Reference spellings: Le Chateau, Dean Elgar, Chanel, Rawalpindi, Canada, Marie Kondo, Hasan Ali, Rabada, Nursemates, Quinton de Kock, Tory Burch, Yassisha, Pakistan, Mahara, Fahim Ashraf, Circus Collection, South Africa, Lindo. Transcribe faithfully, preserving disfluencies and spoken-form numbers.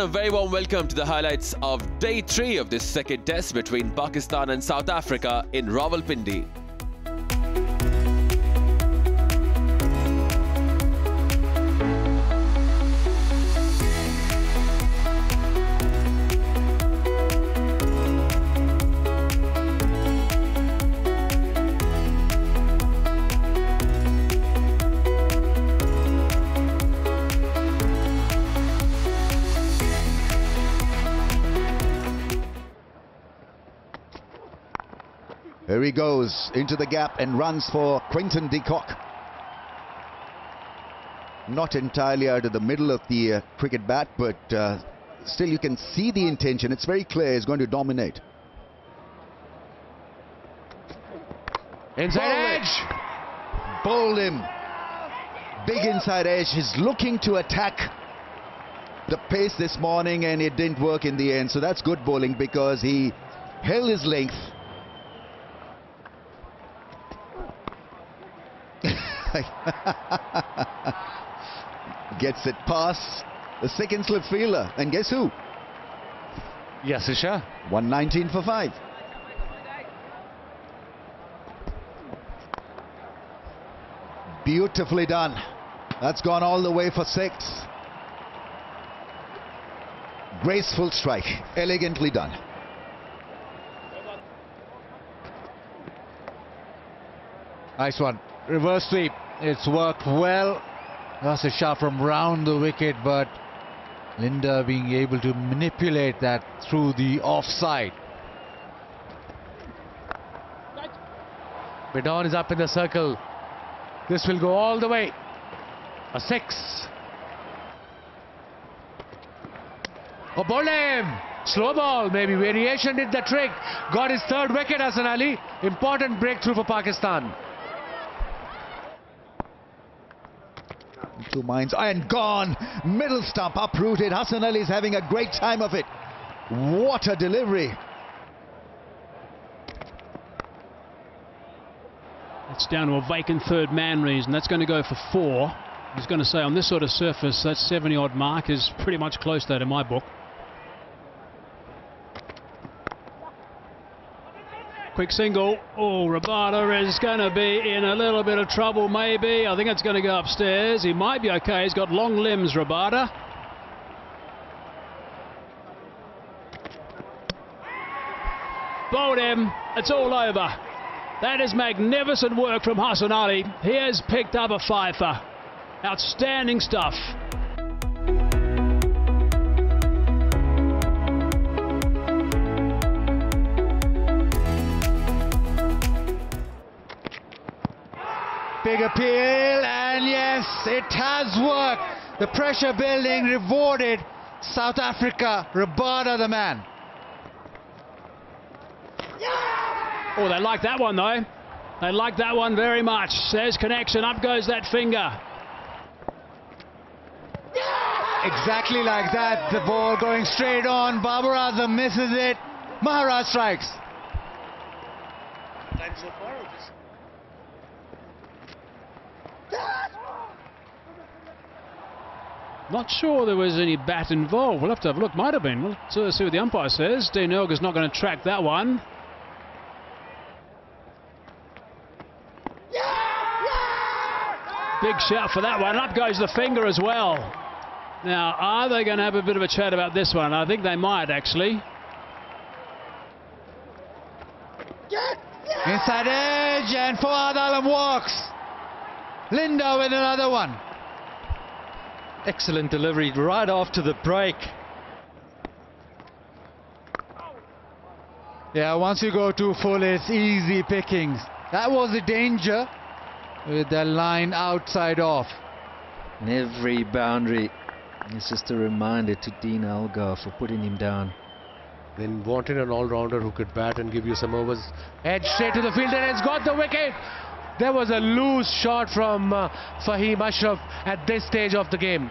everyone, a very warm welcome to the highlights of day three of this second test between Pakistan and South Africa in Rawalpindi. Here he goes into the gap and runs for Quinton de Kock. Not entirely out of the middle of the uh, cricket bat, but uh, still you can see the intention. It's very clear he's going to dominate. Inside edge. Bowled him. Big inside edge. He's looking to attack the pace this morning and it didn't work in the end. So that's good bowling because he held his length. Gets it past the second slip fielder, and guess who? Yassisha. one nineteen for five. Beautifully done. That's gone all the way for six. Graceful strike, elegantly done. Nice one. Reverse sweep, it's worked well. Yassisha from round the wicket, but Lindo being able to manipulate that through the offside. Bidon is up in the circle. This will go all the way. A six. Oh, bowled him. Slow ball, maybe. Variation did the trick. Got his third wicket, Hasan Ali. Important breakthrough for Pakistan. Two minds, and gone. Middle stump uprooted. Hasan Ali is having a great time of it. What a delivery. That's down to a vacant third man reason. That's going to go for four. I was going to say on this sort of surface, that seventy odd mark is pretty much close though in my book. Quick single. Oh, Rabada is going to be in a little bit of trouble, maybe. I think it's going to go upstairs. He might be okay. He's got long limbs, Rabada. Bowled him. It's all over. That is magnificent work from Hasan Ali. He has picked up a fifer. Outstanding stuff. Big appeal, and yes, it has worked. The pressure building rewarded South Africa. Rabada the man. Yeah! Oh, they like that one though. They like that one very much. There's connection, up goes that finger. Yeah! Exactly like that, the ball going straight on. Babaraza misses it. Mahara strikes. Time so far, or just... Not sure there was any bat involved. We'll have to have a look. Might have been. We'll uh, see what the umpire says. Dean Elgar's not going to track that one. Yeah! Yeah! Big shout for that one. Up goes the finger as well. Now, are they going to have a bit of a chat about this one? I think they might, actually. Yeah! Yeah! Inside edge, and Fahim Ashraf walks. Lindo with another one. Excellent delivery right after the break. Yeah, once you go too full, it's easy pickings. That was the danger with the line outside off. And every boundary is just a reminder to Dean Elgar for putting him down. Then wanted an all-rounder who could bat and give you some overs. Edge straight to the fielder, and it's got the wicket. There was a loose shot from uh, Fahim Ashraf at this stage of the game.